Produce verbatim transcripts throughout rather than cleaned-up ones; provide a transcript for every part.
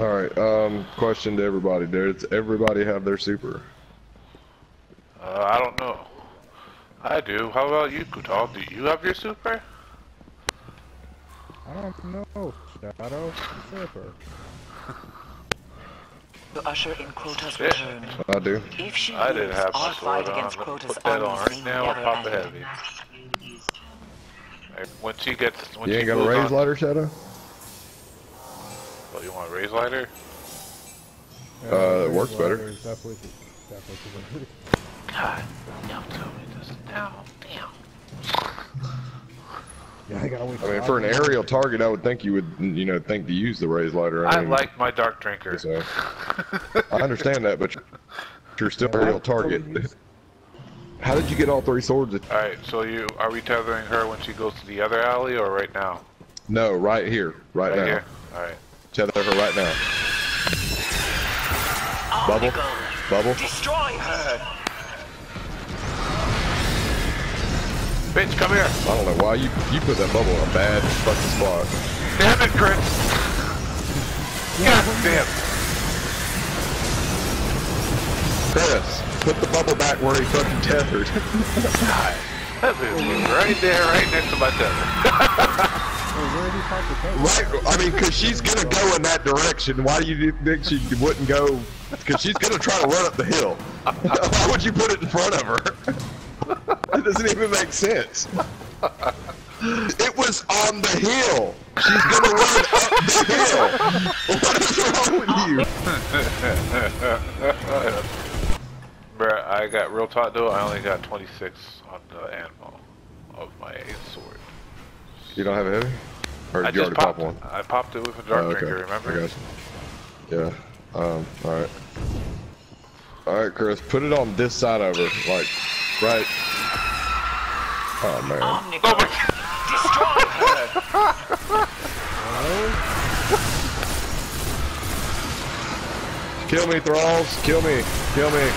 All right. Um, question to everybody. Does everybody have their super? Uh, I don't know. I do. How about you, KulTal? Do you have your super? I don't know. Shadow super. To usher in Crota's yeah. return. I do. If she I did have my sword on. Put that on right now. I'll pop the heavy. Once he gets, once you ain't got a raise on, lighter, Shadow? Well, you want a raise lighter? Uh, uh it works better. Definitely, definitely God, y'all tell me this now. Damn. Yeah, I gotta wait. I mean, for an aerial target, I would think you would, you know, think to use the raise lighter. I, I mean, like my dark drinker. So. I understand that, but you're still an yeah, aerial target. How did you get all three swords? Alright, so you are we tethering her when she goes to the other alley or right now? No, right here. Right, right now. Here? Alright. Tether her right now. Oh, Bubble. Bubble. Destroy her! Bitch, come here! I don't know why you you put that bubble in a bad fucking spot. Damn it, Chris! God damn! Chris! Put the bubble back where he fucking tethered. That dude was right there, right next to my tether. Right, I mean, cause she's gonna go in that direction. Why do you think she wouldn't go? Cause she's gonna try to run up the hill. Why would you put it in front of her? It doesn't even make sense. It was on the hill. She's gonna run up the hill. What is wrong with you? Bruh, I got real taut though, I only got twenty-six on the animal of my eighth sword. You don't have a heavy? Or did you already pop one? I popped it with a dark oh, okay. drinker, remember? I got you. Yeah, um, alright. Alright, Chris, put it on this side over, like, right. Oh man. Omnico. Oh my god! Destroy her! Hello? Kill me, Thralls! Kill me! Kill me!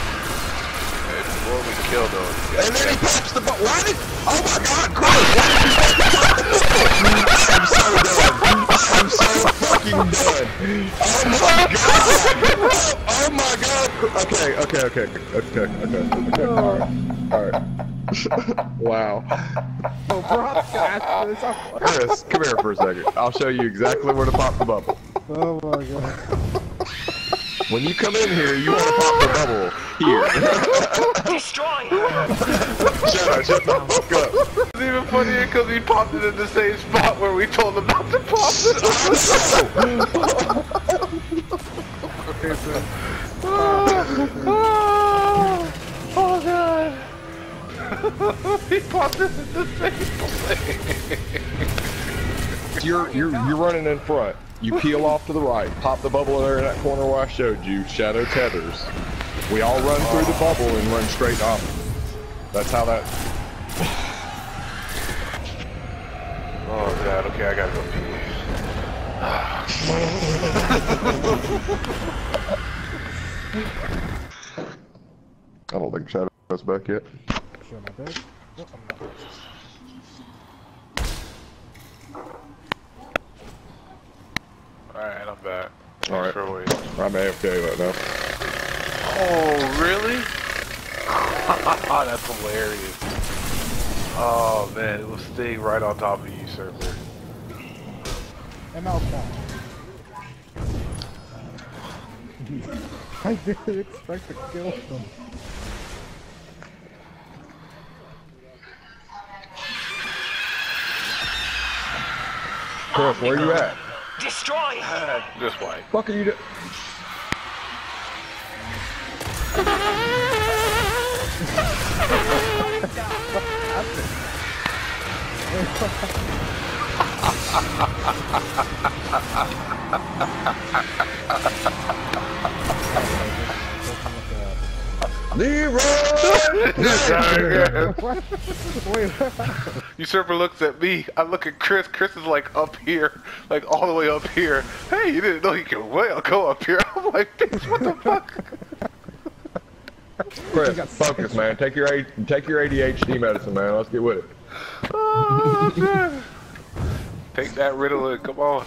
Before we kill those guys. And then he pops the ball. Why did? Oh my God, Chris! Why did you pop the ball? I'm so done. I'm so fucking done. Oh my God! Oh my God! Okay, okay, okay, okay, okay, okay. All right, all right. Wow. Oh, bro, Chris, come here for a second. I'll show you exactly where to pop the bubble. Oh my God. When you come in here, you want to pop the bubble here. Destroy her! Shut up, shut the fuck up. It's even funnier because we popped it in the same spot where we told him not to pop it. Okay, so. Oh, oh, oh God. He popped it in the same place. You're, you're, you're running in front. You peel off to the right, pop the bubble there in that corner where I showed you, Shadow tethers. We all run oh. through the bubble and run straight off. That's how that... Oh God, okay, I gotta go pee. I don't think Shadow's back yet. Sure, my bad. No, I'm not. Alright, I'm back. Alright. I'm A F K right now. Oh, really? Oh, that's hilarious. Oh, man, it was staying right on top of you, server. M L K. I didn't expect to kill him. Chris, where are you at? Destroy her! This way. Fuck are you doing? Usurper looks at me, I look at Chris, Chris is like up here, like all the way up here. Hey, you didn't know you could well go up here. I'm like, bitch, what the fuck? Chris, focus man, take your A take your A D H D medicine man, let's get with it. Oh, take that Ritalin, come on.